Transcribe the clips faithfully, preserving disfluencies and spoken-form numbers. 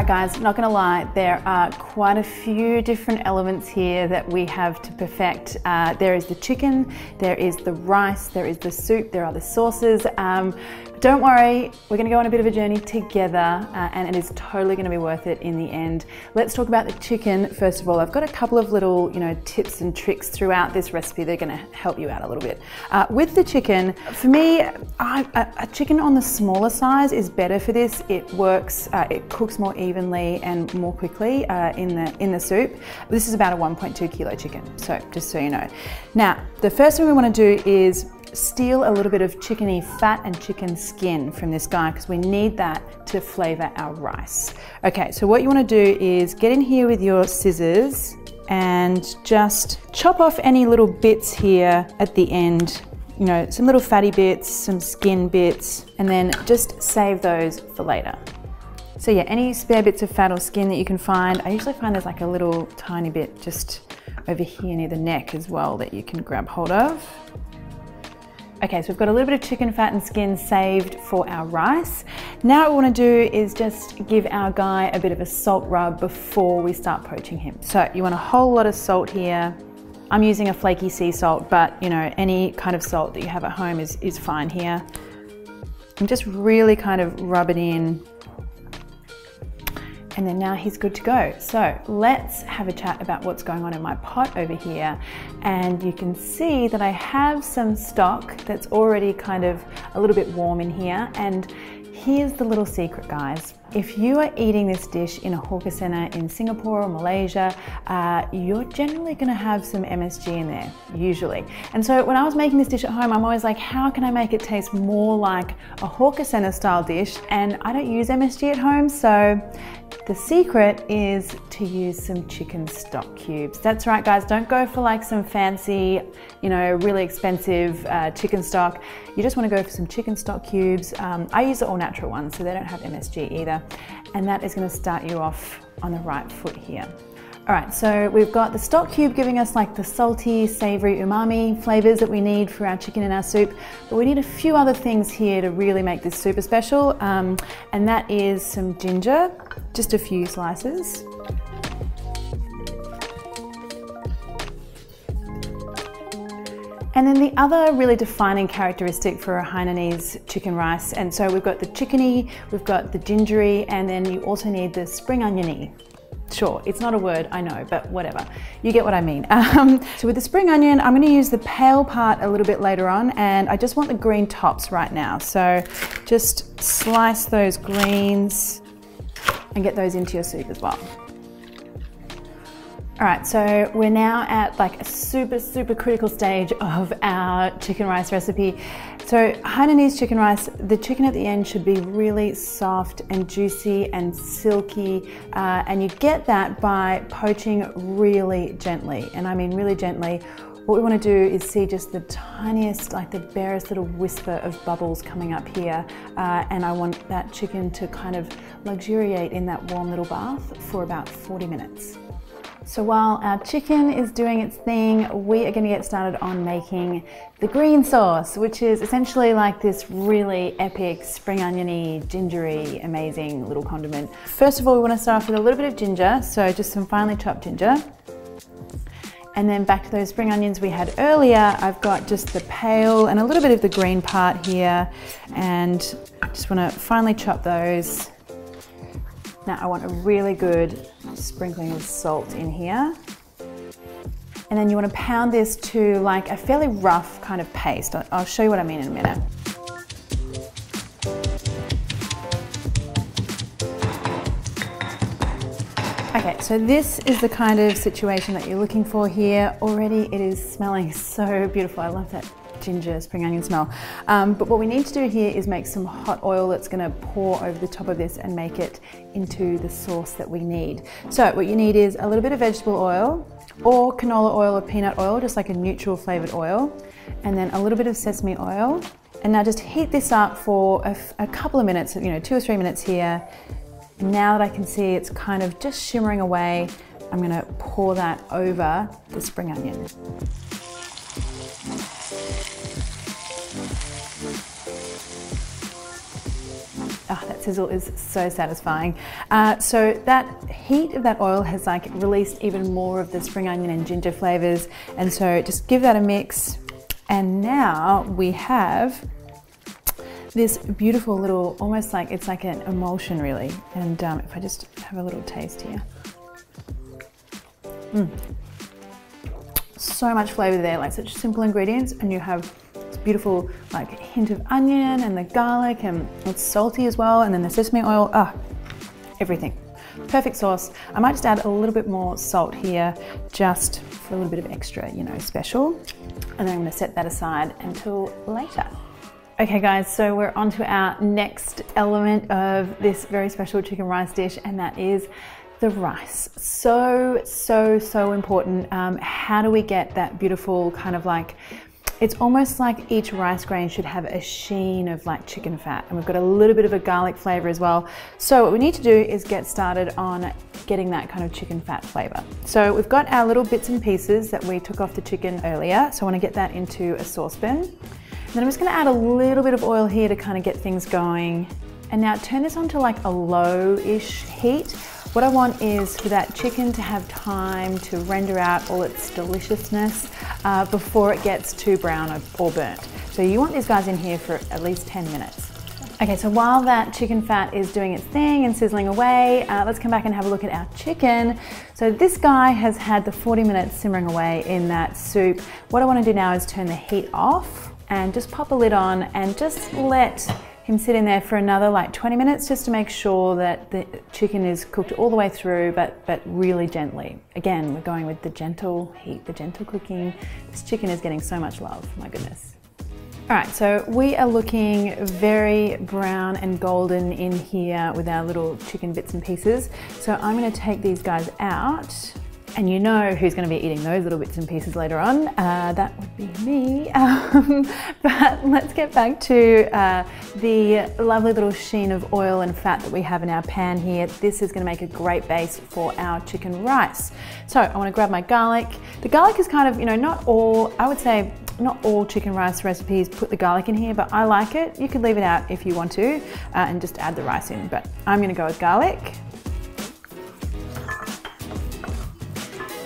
Alright guys, not gonna lie, there are quite a few different elements here that we have to perfect. Uh, there is the chicken, there is the rice, there is the soup, there are the sauces. Um, Don't worry, we're gonna go on a bit of a journey together uh, and it is totally gonna be worth it in the end. Let's talk about the chicken first of all. I've got a couple of little you know, tips and tricks throughout this recipe that are gonna help you out a little bit. Uh, with the chicken, for me, I, a, a chicken on the smaller size is better for this. It works, uh, it cooks more evenly and more quickly uh, in, the, in the soup. This is about a one point two kilo chicken, so just so you know. Now, the first thing we wanna do is steal a little bit of chickeny fat and chicken skin from this guy because we need that to flavour our rice. Okay, so what you want to do is get in here with your scissors and just chop off any little bits here at the end. You know, some little fatty bits, some skin bits, and then just save those for later. So yeah, any spare bits of fat or skin that you can find. I usually find there's like a little tiny bit just over here near the neck as well that you can grab hold of. Okay, so we've got a little bit of chicken fat and skin saved for our rice. Now what we want to do is just give our guy a bit of a salt rub before we start poaching him. So you want a whole lot of salt here. I'm using a flaky sea salt, but you know, any kind of salt that you have at home is, is fine here. And just really kind of rub it in. And then now he's good to go. So let's have a chat about what's going on in my pot over here. And you can see that I have some stock that's already kind of a little bit warm in here. And here's the little secret, guys. If you are eating this dish in a hawker center in Singapore or Malaysia, uh, you're generally gonna have some M S G in there, usually. And so when I was making this dish at home, I'm always like, how can I make it taste more like a hawker center style dish? And I don't use M S G at home, so the secret is to use some chicken stock cubes. That's right, guys, don't go for like some fancy, you know, really expensive uh, chicken stock. You just wanna go for some chicken stock cubes. Um, I use the all natural ones, so they don't have M S G either. And that is going to start you off on the right foot here. All right, so we've got the stock cube giving us like the salty, savory, umami flavors that we need for our chicken and our soup. But we need a few other things here to really make this super special. Um, and that is some ginger, just a few slices. And then the other really defining characteristic for a Hainanese chicken rice, and so we've got the chickeny, we've got the gingery, and then you also need the spring oniony. Sure, it's not a word, I know, but whatever. You get what I mean. Um, so with the spring onion, I'm gonna use the pale part a little bit later on, and I just want the green tops right now. So just slice those greens and get those into your soup as well. All right, so we're now at like a super, super critical stage of our chicken rice recipe. So Hainanese chicken rice, the chicken at the end should be really soft and juicy and silky, uh, and you get that by poaching really gently, and I mean really gently. What we want to do is see just the tiniest, like the barest little whisper of bubbles coming up here, uh, and I want that chicken to kind of luxuriate in that warm little bath for about forty minutes. So while our chicken is doing its thing, we are going to get started on making the green sauce, which is essentially like this really epic, spring oniony, gingery, amazing little condiment. First of all, we want to start off with a little bit of ginger, so just some finely chopped ginger. And then back to those spring onions we had earlier, I've got just the pale and a little bit of the green part here, and just want to finely chop those. Now I want a really good sprinkling of salt in here. And then you want to pound this to like a fairly rough kind of paste. I'll show you what I mean in a minute. Okay, so this is the kind of situation that you're looking for here. Already it is smelling so beautiful. I love that ginger, spring onion smell. Um, but what we need to do here is make some hot oil that's going to pour over the top of this and make it into the sauce that we need. So what you need is a little bit of vegetable oil or canola oil or peanut oil, just like a neutral flavored oil, and then a little bit of sesame oil. And now just heat this up for a, a couple of minutes, you know, two or three minutes here. And now that I can see it's kind of just shimmering away, I'm going to pour that over the spring onion. Oh, that's sizzle is so satisfying. Uh, so that heat of that oil has like released even more of the spring onion and ginger flavors. And so just give that a mix. And now we have this beautiful little, almost like it's like an emulsion really. And um, if I just have a little taste here. Mm. So much flavor there, like such simple ingredients, and you have this beautiful like hint of onion and the garlic, and it's salty as well, and then the sesame oil, ah, everything. Perfect sauce. I might just add a little bit more salt here, just for a little bit of extra, you know, special. And then I'm gonna set that aside until later. Okay guys, so we're on to our next element of this very special chicken rice dish, and that is the rice. So, so, so important. Um, how do we get that beautiful kind of like, it's almost like each rice grain should have a sheen of like chicken fat, and we've got a little bit of a garlic flavor as well. So what we need to do is get started on getting that kind of chicken fat flavor. So we've got our little bits and pieces that we took off the chicken earlier. So I want to get that into a saucepan. Then I'm just gonna add a little bit of oil here to kind of get things going. And now turn this on to like a low-ish heat. What I want is for that chicken to have time to render out all its deliciousness uh, before it gets too brown or burnt. So you want these guys in here for at least ten minutes. Okay, so while that chicken fat is doing its thing and sizzling away, uh, let's come back and have a look at our chicken. So this guy has had the forty minutes simmering away in that soup. What I want to do now is turn the heat off and just pop a lid on and just let him sit in there for another like twenty minutes, just to make sure that the chicken is cooked all the way through, but, but really gently. Again, we're going with the gentle heat, the gentle cooking. This chicken is getting so much love, my goodness. All right, so we are looking very brown and golden in here with our little chicken bits and pieces. So I'm gonna take these guys out. And you know who's going to be eating those little bits and pieces later on. Uh, that would be me. Um, but let's get back to uh, the lovely little sheen of oil and fat that we have in our pan here. This is going to make a great base for our chicken rice. So I want to grab my garlic. The garlic is kind of, you know, not all, I would say, not all chicken rice recipes put the garlic in here, but I like it. You could leave it out if you want to uh, and just add the rice in, but I'm going to go with garlic.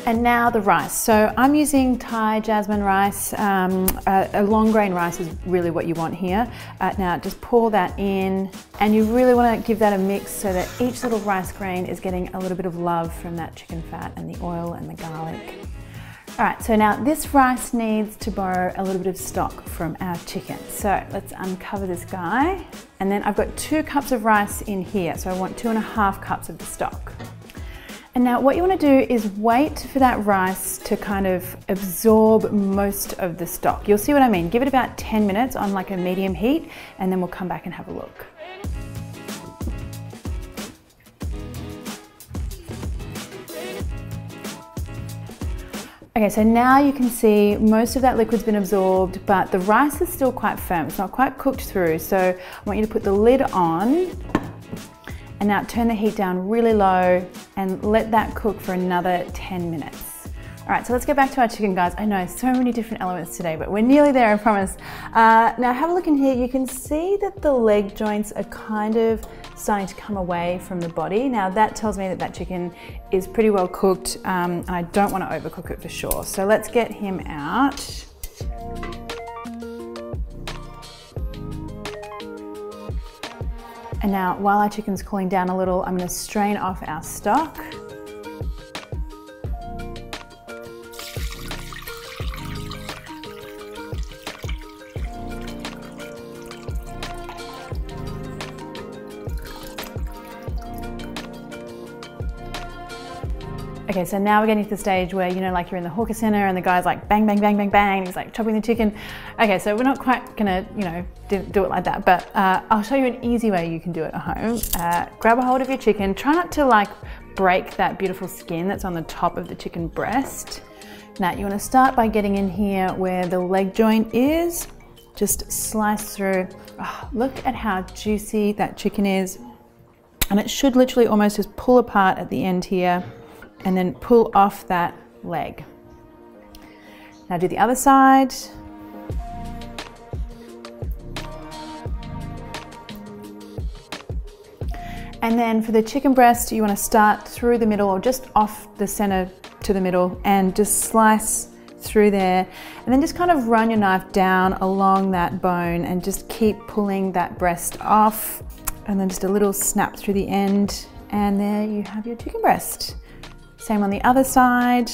And now the rice. So I'm using Thai jasmine rice. Um, a, a long grain rice is really what you want here. Uh, now just pour that in, and you really want to give that a mix so that each little rice grain is getting a little bit of love from that chicken fat and the oil and the garlic. All right, so now this rice needs to borrow a little bit of stock from our chicken. So let's uncover this guy. And then I've got two cups of rice in here. So I want two and a half cups of the stock. And now what you want to do is wait for that rice to kind of absorb most of the stock. You'll see what I mean. Give it about ten minutes on like a medium heat, and then we'll come back and have a look. Okay, so now you can see most of that liquid's been absorbed, but the rice is still quite firm. It's not quite cooked through. So I want you to put the lid on. And now turn the heat down really low and let that cook for another ten minutes. All right, so let's get back to our chicken, guys. I know so many different elements today, but we're nearly there, I promise. Uh, now have a look in here. You can see that the leg joints are kind of starting to come away from the body. Now that tells me that that chicken is pretty well cooked, um, and I don't want to overcook it for sure. So let's get him out. And now, while our chicken's cooling down a little, I'm gonna strain off our stock. Okay, so now we're getting to the stage where, you know, like you're in the hawker center and the guy's like bang, bang, bang, bang, bang, and he's like chopping the chicken. Okay, so we're not quite gonna, you know, do, do it like that, but uh, I'll show you an easy way you can do it at home. Uh, grab a hold of your chicken. Try not to like break that beautiful skin that's on the top of the chicken breast. Now, you wanna start by getting in here where the leg joint is. Just slice through. Oh, look at how juicy that chicken is. And it should literally almost just pull apart at the end here, and then pull off that leg. Now do the other side. And then for the chicken breast, you want to start through the middle or just off the center to the middle and just slice through there, and then just kind of run your knife down along that bone and just keep pulling that breast off, and then just a little snap through the end, and there you have your chicken breast. Same on the other side.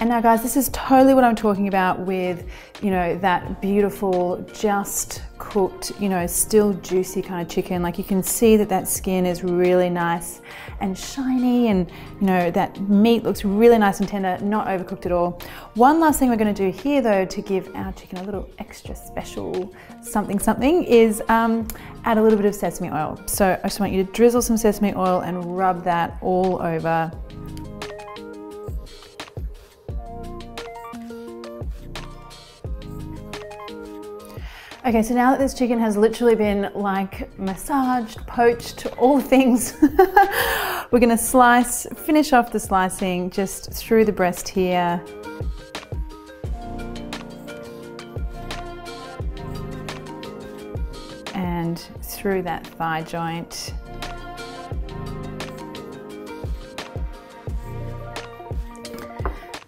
And now guys, this is totally what I'm talking about with, you know, that beautiful, just cooked, you know, still juicy kind of chicken. Like you can see that that skin is really nice and shiny, and you know, that meat looks really nice and tender, not overcooked at all. One last thing we're gonna do here though, to give our chicken a little extra special something something, is um, add a little bit of sesame oil. So I just want you to drizzle some sesame oil and rub that all over. Okay, so now that this chicken has literally been like massaged, poached, all things, we're gonna slice, finish off the slicing just through the breast here. And through that thigh joint.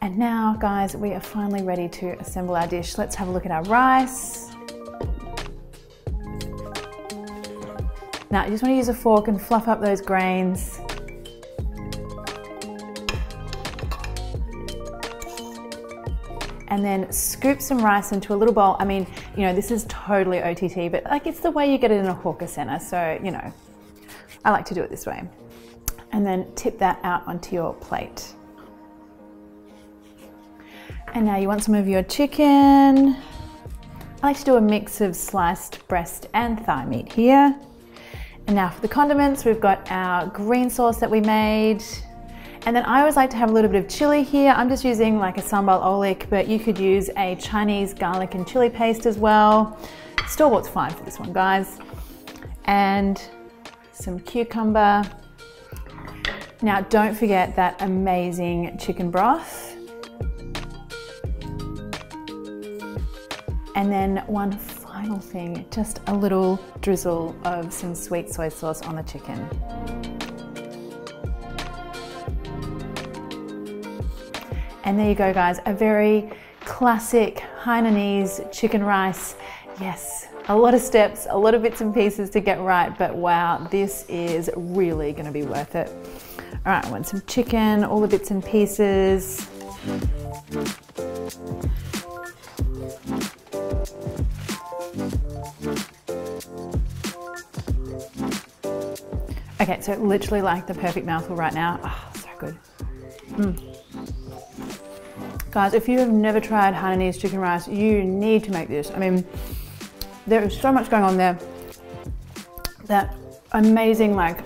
And now guys, we are finally ready to assemble our dish. Let's have a look at our rice. Now, you just want to use a fork and fluff up those grains. And then scoop some rice into a little bowl. I mean, you know, this is totally O T T, but like it's the way you get it in a hawker center. So, you know, I like to do it this way. And then tip that out onto your plate. And now you want some of your chicken. I like to do a mix of sliced breast and thigh meat here. And now for the condiments, we've got our green sauce that we made. And then I always like to have a little bit of chili here. I'm just using like a sambal oleic, but you could use a Chinese garlic and chili paste as well. Store-bought's fine for this one, guys. And some cucumber. Now don't forget that amazing chicken broth. And then one final thing, just a little drizzle of some sweet soy sauce on the chicken. And there you go guys, a very classic Hainanese chicken rice. Yes, a lot of steps, a lot of bits and pieces to get right, but wow, this is really gonna be worth it. All right, I want some chicken, all the bits and pieces. Okay, so literally like the perfect mouthful right now. Oh, so good. Mm. Guys, if you have never tried Hainanese chicken rice, you need to make this. I mean, there is so much going on there. That amazing like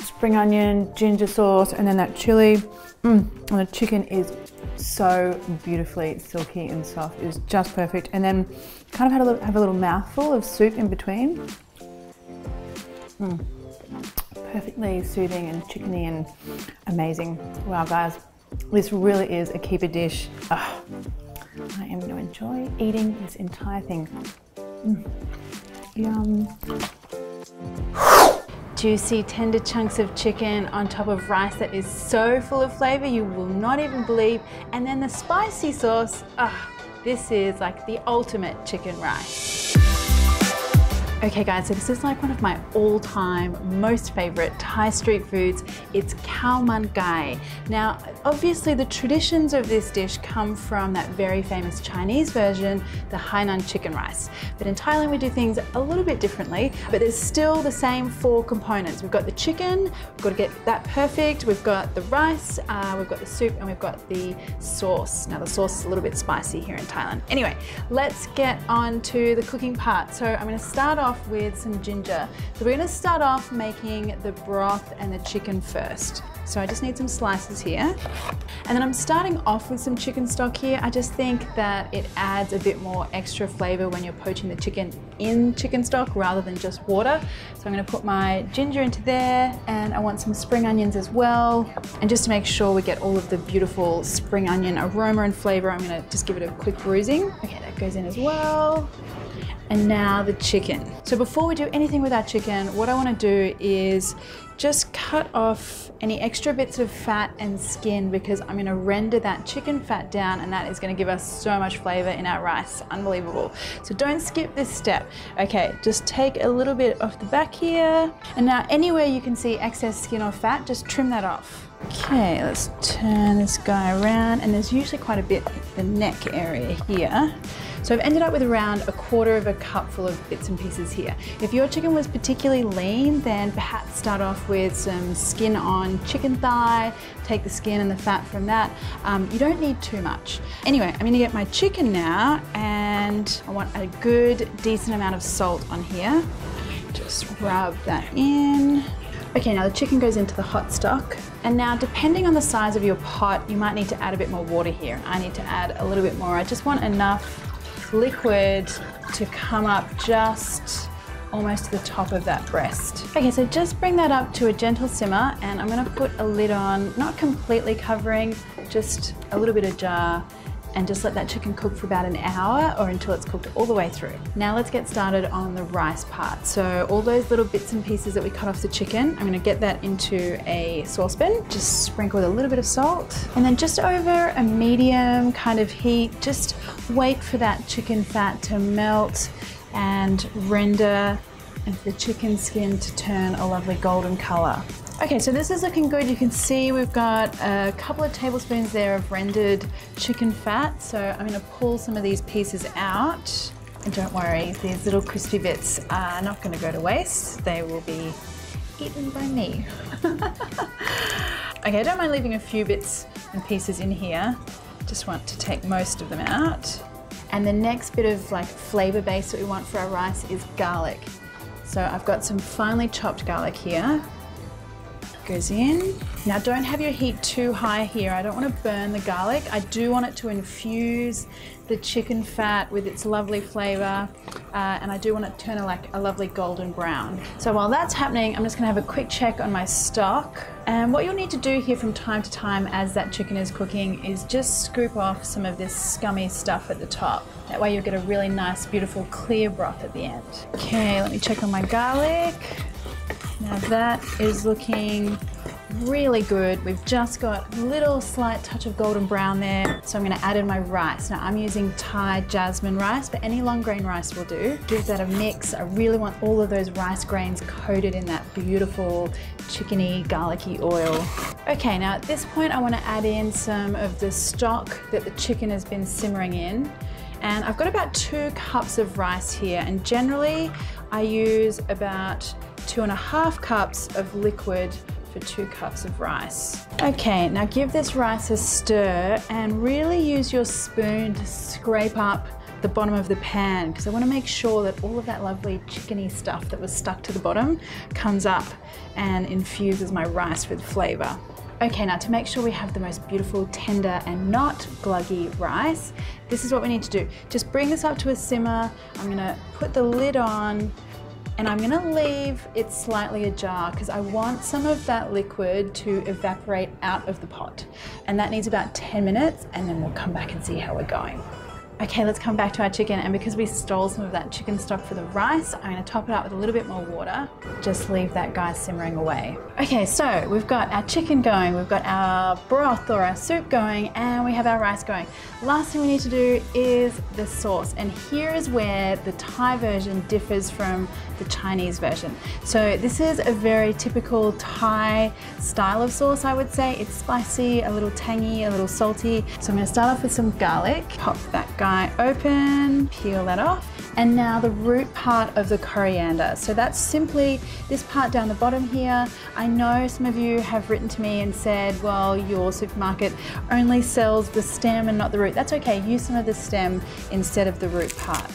spring onion, ginger sauce, and then that chili. Mm. And the chicken is so beautifully silky and soft. It's just perfect. And then kind of had a little, have a little mouthful of soup in between. Mm. Perfectly soothing and chickeny and amazing. Wow guys, this really is a keeper dish. Oh, I am going to enjoy eating this entire thing. Mm. Yum. Juicy, tender chunks of chicken on top of rice that is so full of flavor you will not even believe. And then the spicy sauce. Oh, this is like the ultimate chicken rice. Okay guys, so this is like one of my all-time most favorite Thai street foods. It's Khao Mok Gai. Now, obviously the traditions of this dish come from that very famous Chinese version, the Hainan chicken rice. But in Thailand we do things a little bit differently, but there's still the same four components. We've got the chicken, we've got to get that perfect, we've got the rice, uh, we've got the soup, and we've got the sauce. Now the sauce is a little bit spicy here in Thailand. Anyway, let's get on to the cooking part. So I'm gonna start off with some ginger. So we're going to start off making the broth and the chicken first. So I just need some slices here. And then I'm starting off with some chicken stock here. I just think that it adds a bit more extra flavor when you're poaching the chicken in chicken stock rather than just water. So I'm gonna put my ginger into there, and I want some spring onions as well. And just to make sure we get all of the beautiful spring onion aroma and flavor, I'm gonna just give it a quick bruising. Okay, that goes in as well. And now the chicken. So before we do anything with our chicken, what I wanna do is just cut off any extra bits of fat and skin, because I'm gonna render that chicken fat down, and that is gonna give us so much flavor in our rice, unbelievable. So don't skip this step. Okay, just take a little bit off the back here. And now anywhere you can see excess skin or fat, just trim that off. Okay, let's turn this guy around, and there's usually quite a bit in the neck area here. So I've ended up with around a quarter of a cup full of bits and pieces here. If your chicken was particularly lean, then perhaps start off with some skin on chicken thigh, take the skin and the fat from that. Um, you don't need too much. Anyway, I'm gonna get my chicken now, and I want a good, decent amount of salt on here. Just rub that in. Okay, now the chicken goes into the hot stock. And now, depending on the size of your pot, you might need to add a bit more water here. I need to add a little bit more. I just want enough liquid to come up just almost to the top of that breast. Okay, so just bring that up to a gentle simmer, and I'm gonna put a lid on, not completely covering, just a little bit ajar, and just let that chicken cook for about an hour or until it's cooked all the way through. Now let's get started on the rice part. So all those little bits and pieces that we cut off the chicken, I'm gonna get that into a saucepan, just sprinkle with a little bit of salt, and then just over a medium kind of heat, just wait for that chicken fat to melt and render, and for the chicken skin to turn a lovely golden color. Okay, so this is looking good. You can see we've got a couple of tablespoons there of rendered chicken fat. So I'm gonna pull some of these pieces out. And don't worry, these little crispy bits are not gonna go to waste. They will be eaten by me. Okay, I don't mind leaving a few bits and pieces in here. Just want to take most of them out. And the next bit of like flavor base that we want for our rice is garlic. So I've got some finely chopped garlic here. Goes in. Now don't have your heat too high here. I don't want to burn the garlic. I do want it to infuse the chicken fat with its lovely flavor, uh, and I do want it to turn a, like a lovely golden brown. So while that's happening, I'm just gonna have a quick check on my stock. And what you'll need to do here from time to time as that chicken is cooking is just scoop off some of this scummy stuff at the top. That way you'll get a really nice, beautiful, clear broth at the end. Okay, let me check on my garlic. Now that is looking really good. We've just got a little slight touch of golden brown there. So I'm gonna add in my rice. Now I'm using Thai jasmine rice, but any long grain rice will do. Give that a mix. I really want all of those rice grains coated in that beautiful chickeny, garlicky oil. Okay, now at this point I wanna add in some of the stock that the chicken has been simmering in. And I've got about two cups of rice here, and generally I use about two and a half cups of liquid for two cups of rice. Okay, now give this rice a stir, and really use your spoon to scrape up the bottom of the pan, because I want to make sure that all of that lovely chickeny stuff that was stuck to the bottom comes up and infuses my rice with flavor. Okay, now to make sure we have the most beautiful, tender and not gluggy rice, this is what we need to do. Just bring this up to a simmer. I'm gonna put the lid on, and I'm gonna leave it slightly ajar, because I want some of that liquid to evaporate out of the pot. And that needs about ten minutes, and then we'll come back and see how we're going. Okay, let's come back to our chicken, and because we stole some of that chicken stock for the rice, I'm gonna top it up with a little bit more water. Just leave that guy simmering away. Okay, so we've got our chicken going, we've got our broth or our soup going, and we have our rice going. Last thing we need to do is the sauce, and here is where the Thai version differs from the Chinese version. So this is a very typical Thai style of sauce, I would say. It's spicy, a little tangy, a little salty. So I'm gonna start off with some garlic. Pop that guy open, peel that off. And now the root part of the coriander. So that's simply this part down the bottom here. I know some of you have written to me and said, well, your supermarket only sells the stem and not the root. That's okay, use some of the stem instead of the root part.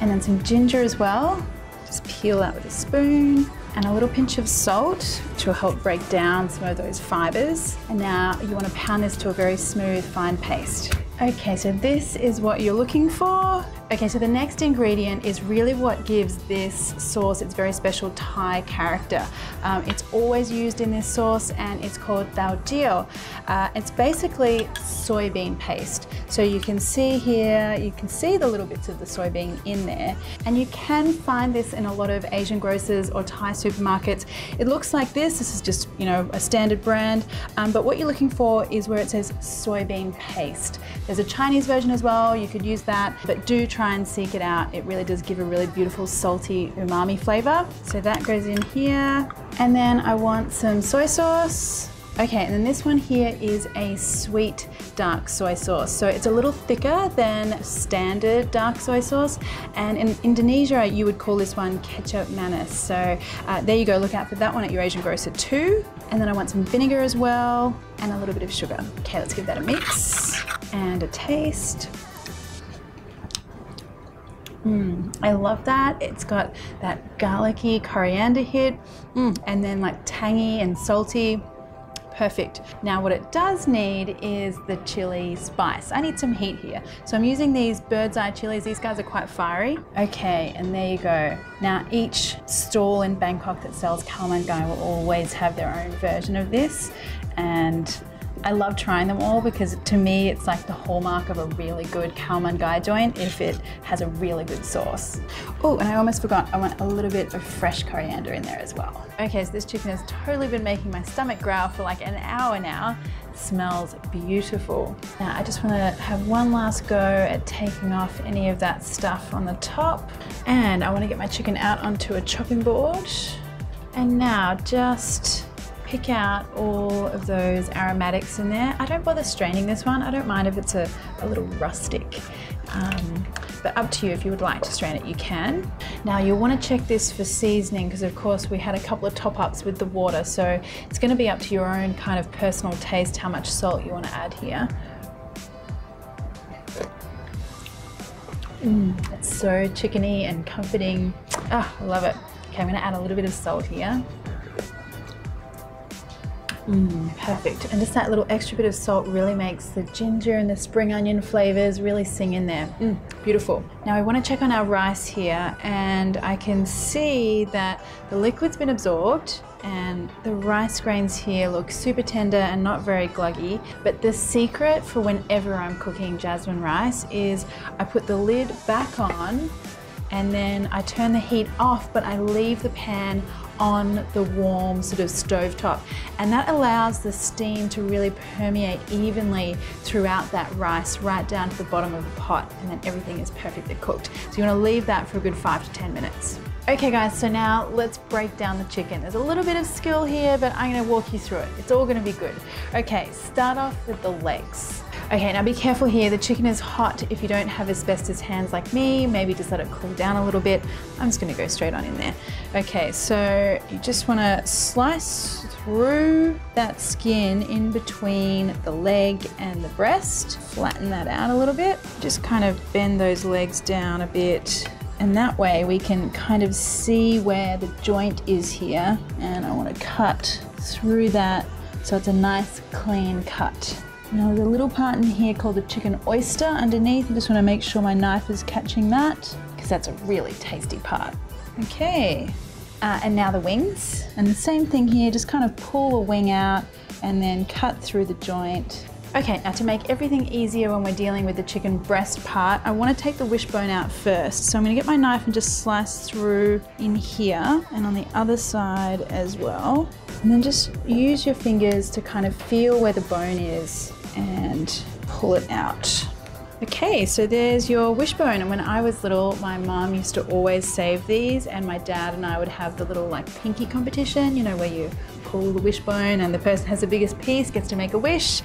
And then some ginger as well. Just peel that with a spoon. and a little pinch of salt, which will help break down some of those fibers. And now you want to pound this to a very smooth, fine paste. Okay, so this is what you're looking for. Okay, so the next ingredient is really what gives this sauce its very special Thai character. Um, it's always used in this sauce and it's called tao jeo. Uh, it's basically soybean paste. So you can see here, you can see the little bits of the soybean in there. And you can find this in a lot of Asian grocers or Thai supermarkets. It looks like this, this is just, you know, a standard brand. Um, but what you're looking for is where it says soybean paste. There's a Chinese version as well, you could use that, but do try Try and seek it out. It really does give a really beautiful salty umami flavor. So that goes in here. And then I want some soy sauce. Okay, and then this one here is a sweet dark soy sauce. So it's a little thicker than standard dark soy sauce. And in Indonesia, you would call this one Ketchup Manis. So uh, there you go, look out for that one at your Asian grocer too. And then I want some vinegar as well and a little bit of sugar. Okay, let's give that a mix and a taste. Mm, I love that. It's got that garlicky coriander hit, mm, and then like tangy and salty. Perfect. Now what it does need is the chili spice. I need some heat here. So I'm using these bird's eye chilies. These guys are quite fiery. Okay, and there you go. Now each stall in Bangkok that sells Khao Mok Gai will always have their own version of this, and I love trying them all because to me it's like the hallmark of a really good Khao Mok Gai joint if it has a really good sauce. Oh, and I almost forgot, I want a little bit of fresh coriander in there as well. Okay, so this chicken has totally been making my stomach growl for like an hour now. It smells beautiful. Now I just want to have one last go at taking off any of that stuff on the top. And I want to get my chicken out onto a chopping board. And now just pick out all of those aromatics in there. I don't bother straining this one. I don't mind if it's a, a little rustic, um, but up to you. If you would like to strain it, you can. Now you'll want to check this for seasoning because of course we had a couple of top-ups with the water, so it's going to be up to your own kind of personal taste how much salt you want to add here. Mm, it's so chickeny and comforting. Ah, I love it. Okay, I'm going to add a little bit of salt here. Mm, perfect. And just that little extra bit of salt really makes the ginger and the spring onion flavors really sing in there. Mm, beautiful. Now we want to check on our rice here, and I can see that the liquid's been absorbed and the rice grains here look super tender and not very gluggy. But the secret for whenever I'm cooking jasmine rice is I put the lid back on and then I turn the heat off, but I leave the pan on the warm sort of stove top, and that allows the steam to really permeate evenly throughout that rice right down to the bottom of the pot, and then everything is perfectly cooked. So you want to leave that for a good five to ten minutes. Okay guys, so now let's break down the chicken. There's a little bit of skill here, but I'm going to walk you through it. It's all going to be good. Okay, start off with the legs. Okay, now be careful here, the chicken is hot. If you don't have asbestos hands like me, maybe just let it cool down a little bit. I'm just gonna go straight on in there. Okay, so you just wanna slice through that skin in between the leg and the breast. Flatten that out a little bit. Just kind of bend those legs down a bit. And that way we can kind of see where the joint is here. And I wanna cut through that so it's a nice clean cut. Now there's a little part in here called the chicken oyster underneath. I just want to make sure my knife is catching that because that's a really tasty part. Okay, uh, and now the wings. And the same thing here, just kind of pull a wing out and then cut through the joint. Okay, now to make everything easier when we're dealing with the chicken breast part, I want to take the wishbone out first. So I'm going to get my knife and just slice through in here and on the other side as well. And then just use your fingers to kind of feel where the bone is and pull it out. Okay, so there's your wishbone. And when I was little, my mom used to always save these, and my dad and I would have the little like pinky competition, you know, where you pull the wishbone and the person has the biggest piece gets to make a wish.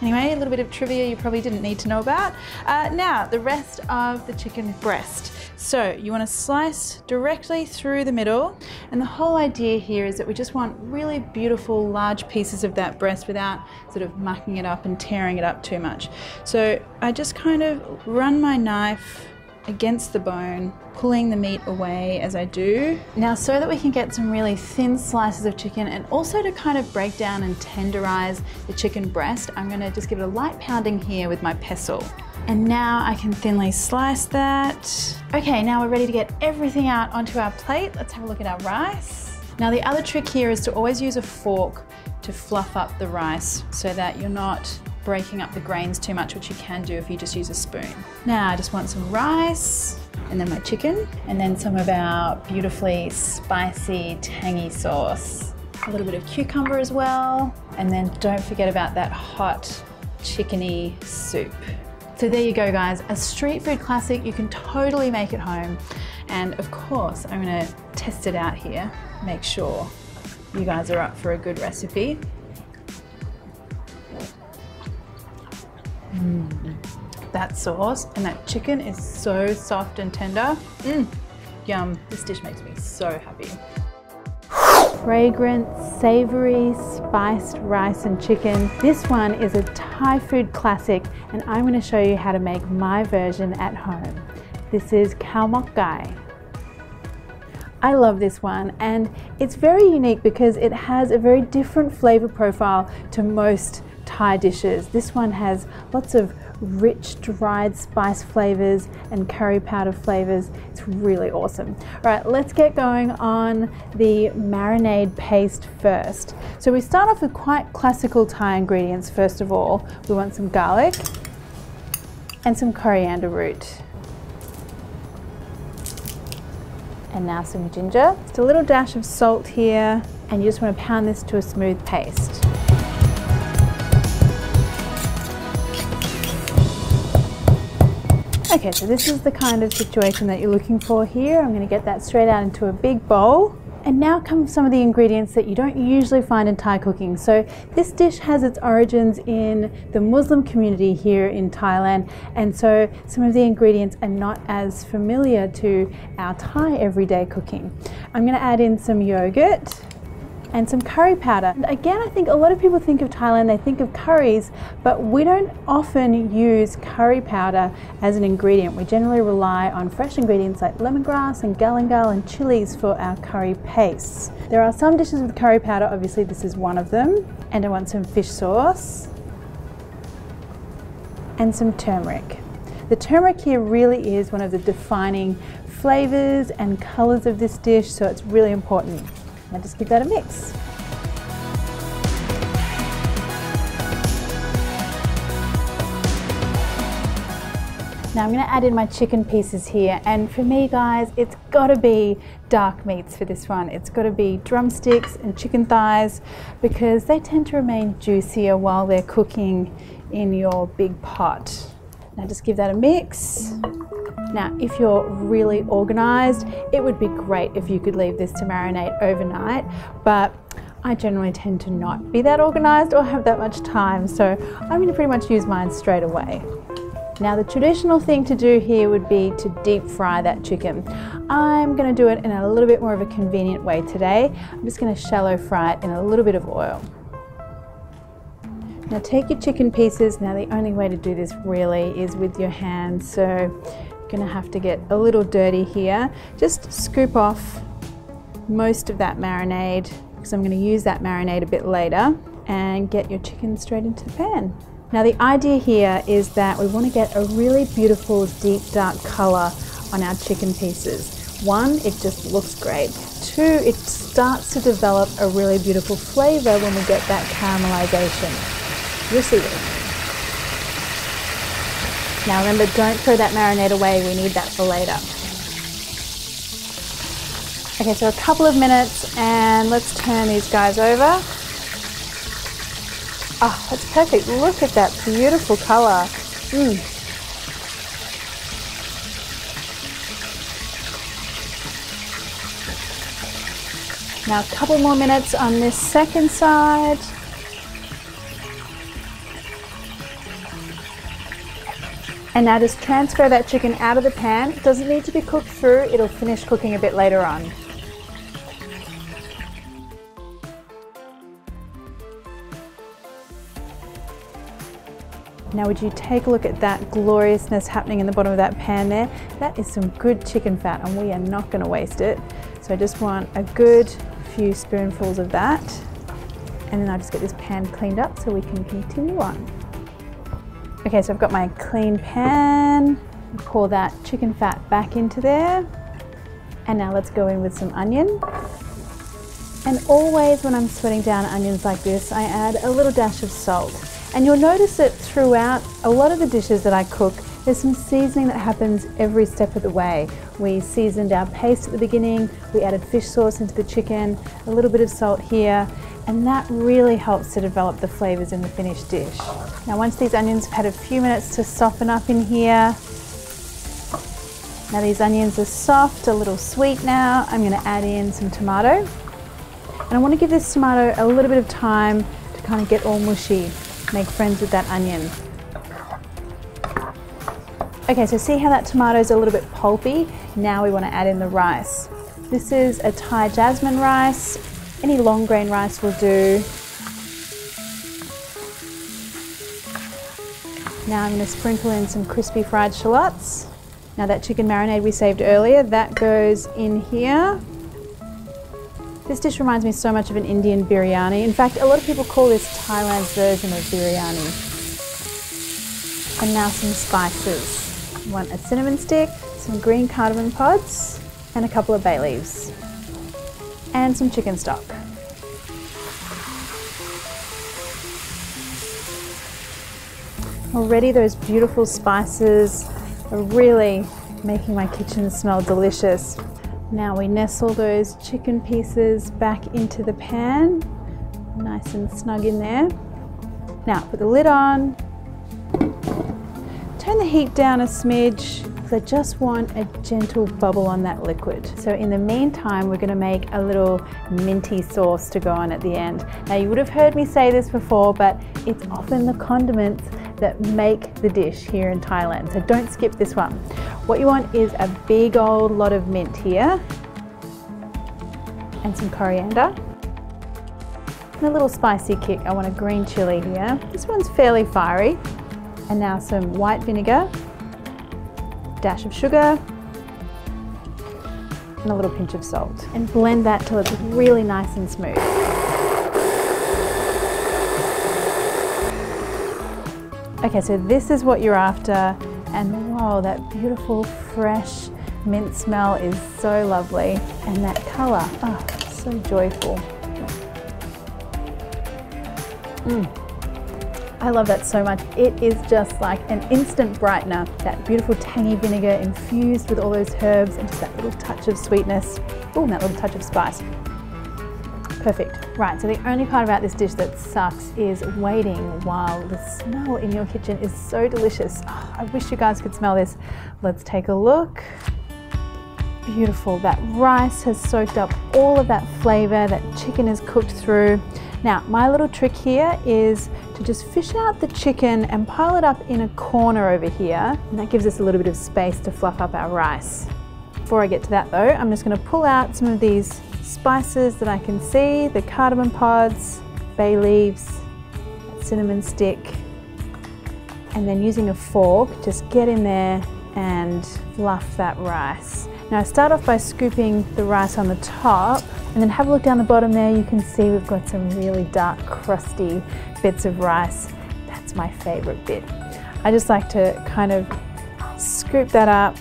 Anyway, a little bit of trivia you probably didn't need to know about. Uh, now, the rest of the chicken breast. So you want to slice directly through the middle, and the whole idea here is that we just want really beautiful large pieces of that breast without sort of mucking it up and tearing it up too much. So I just kind of run my knife against the bone, pulling the meat away as I do. Now, so that we can get some really thin slices of chicken and also to kind of break down and tenderize the chicken breast, I'm gonna just give it a light pounding here with my pestle. And now I can thinly slice that. Okay, now we're ready to get everything out onto our plate. Let's have a look at our rice. Now the other trick here is to always use a fork to fluff up the rice so that you're not breaking up the grains too much, which you can do if you just use a spoon. Now I just want some rice and then my chicken and then some of our beautifully spicy, tangy sauce. A little bit of cucumber as well. And then don't forget about that hot chickeny soup. So there you go guys, a street food classic you can totally make at home. And of course, I'm gonna test it out here, make sure you guys are up for a good recipe. Mm. That sauce and that chicken is so soft and tender. Mm. Yum, this dish makes me so happy. Fragrant, savoury, spiced rice and chicken. This one is a Thai food classic and I'm going to show you how to make my version at home. This is Khao Mok Gai. I love this one and it's very unique because it has a very different flavour profile to most Thai dishes. This one has lots of rich dried spice flavours and curry powder flavours. It's really awesome. All right, let's get going on the marinade paste first. So we start off with quite classical Thai ingredients first of all. We want some garlic and some coriander root. And now some ginger. Just a little dash of salt here and you just want to pound this to a smooth paste. Okay, so this is the kind of situation that you're looking for here. I'm going to get that straight out into a big bowl. And now come some of the ingredients that you don't usually find in Thai cooking. So this dish has its origins in the Muslim community here in Thailand. And so some of the ingredients are not as familiar to our Thai everyday cooking. I'm going to add in some yogurt and some curry powder. And again, I think a lot of people think of Thailand, they think of curries, but we don't often use curry powder as an ingredient. We generally rely on fresh ingredients like lemongrass and galangal and chilies for our curry paste. There are some dishes with curry powder, obviously this is one of them. And I want some fish sauce and some turmeric. The turmeric here really is one of the defining flavors and colors of this dish, so it's really important. And just give that a mix. Now I'm going to add in my chicken pieces here, and for me guys it's got to be dark meats for this one. It's got to be drumsticks and chicken thighs because they tend to remain juicier while they're cooking in your big pot. Now just give that a mix. Now, if you're really organized, it would be great if you could leave this to marinate overnight, but I generally tend to not be that organized or have that much time, so I'm gonna pretty much use mine straight away. Now, the traditional thing to do here would be to deep fry that chicken. I'm gonna do it in a little bit more of a convenient way today. I'm just gonna shallow fry it in a little bit of oil. Now take your chicken pieces. Now the only way to do this really is with your hands, so you're gonna have to get a little dirty here. Just scoop off most of that marinade because I'm gonna use that marinade a bit later and get your chicken straight into the pan. Now the idea here is that we wanna get a really beautiful deep dark color on our chicken pieces. One, it just looks great. Two, it starts to develop a really beautiful flavor when we get that caramelization. You'll see this. Now remember, don't throw that marinade away. We need that for later. Okay, so a couple of minutes and let's turn these guys over. Oh, that's perfect. Look at that beautiful color. Mm. Now a couple more minutes on this second side. And now just transfer that chicken out of the pan. It doesn't need to be cooked through, it'll finish cooking a bit later on. Now would you take a look at that gloriousness happening in the bottom of that pan there? That is some good chicken fat and we are not going to waste it. So I just want a good few spoonfuls of that. And then I'll just get this pan cleaned up so we can continue on. Okay, so I've got my clean pan. Pour that chicken fat back into there. And now let's go in with some onion. And always when I'm sweating down onions like this, I add a little dash of salt. And you'll notice that throughout a lot of the dishes that I cook, there's some seasoning that happens every step of the way. We seasoned our paste at the beginning, we added fish sauce into the chicken, a little bit of salt here, and that really helps to develop the flavours in the finished dish. Now once these onions have had a few minutes to soften up in here, now these onions are soft, a little sweet now, I'm going to add in some tomato. And I want to give this tomato a little bit of time to kind of get all mushy, make friends with that onion. Okay, so see how that tomato is a little bit pulpy? Now we want to add in the rice. This is a Thai jasmine rice. Any long grain rice will do. Now I'm going to sprinkle in some crispy fried shallots. Now that chicken marinade we saved earlier, that goes in here. This dish reminds me so much of an Indian biryani. In fact, a lot of people call this Thailand's version of biryani. And now some spices. We want a cinnamon stick, some green cardamom pods, and a couple of bay leaves. And some chicken stock. Already those beautiful spices are really making my kitchen smell delicious. Now we nestle those chicken pieces back into the pan, nice and snug in there. Now put the lid on, turn the heat down a smidge, because I just want a gentle bubble on that liquid. So in the meantime, we're going to make a little minty sauce to go on at the end. Now you would have heard me say this before, but it's often the condiments that make the dish here in Thailand, so don't skip this one. What you want is a big old lot of mint here, and some coriander, and a little spicy kick. I want a green chili here. This one's fairly fiery. And now some white vinegar, dash of sugar, and a little pinch of salt. And blend that till it's really nice and smooth. Okay, so this is what you're after, and wow, that beautiful fresh mint smell is so lovely, and that colour, oh, so joyful. Mm. I love that so much. It is just like an instant brightener, that beautiful tangy vinegar infused with all those herbs and just that little touch of sweetness, oh, and that little touch of spice. Perfect. Right, so the only part about this dish that sucks is waiting while the smell in your kitchen is so delicious. Oh, I wish you guys could smell this. Let's take a look. Beautiful. That rice has soaked up all of that flavour. That chicken is cooked through. Now, my little trick here is to just fish out the chicken and pile it up in a corner over here. And that gives us a little bit of space to fluff up our rice. Before I get to that though, I'm just going to pull out some of these spices that I can see, the cardamom pods, bay leaves, cinnamon stick, and then using a fork, just get in there and fluff that rice. Now I start off by scooping the rice on the top, and then have a look down the bottom there, you can see we've got some really dark, crusty bits of rice. That's my favourite bit. I just like to kind of scoop that up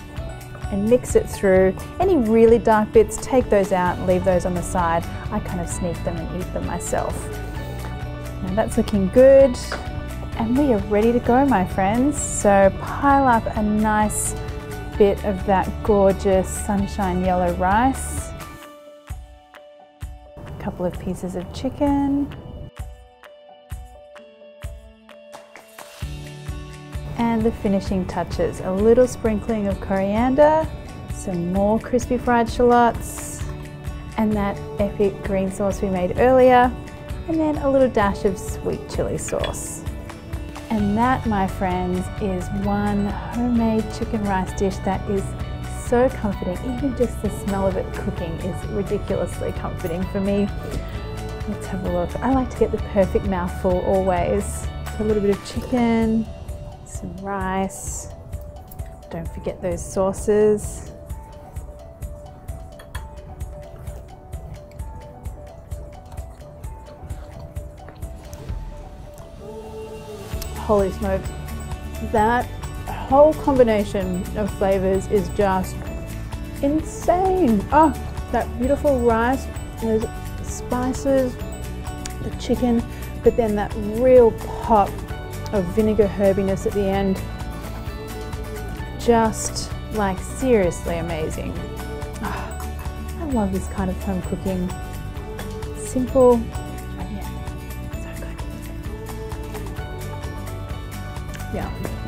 and mix it through. Any really dark bits, take those out and leave those on the side. I kind of sneak them and eat them myself. Now that's looking good. And we are ready to go, my friends. So pile up a nice bit of that gorgeous sunshine yellow rice. A couple of pieces of chicken. And the finishing touches, a little sprinkling of coriander, some more crispy fried shallots, and that epic green sauce we made earlier, and then a little dash of sweet chili sauce. And that, my friends, is one homemade chicken rice dish that is so comforting. Even just the smell of it cooking is ridiculously comforting for me. Let's have a look. I like to get the perfect mouthful always. So a little bit of chicken, some rice. Don't forget those sauces. Holy smokes, that whole combination of flavors is just insane. Oh, that beautiful rice, those spices, the chicken, but then that real pop of vinegar herbiness at the end. Just like seriously amazing. Oh, I love this kind of home cooking. Simple, but yeah, so good. Yeah.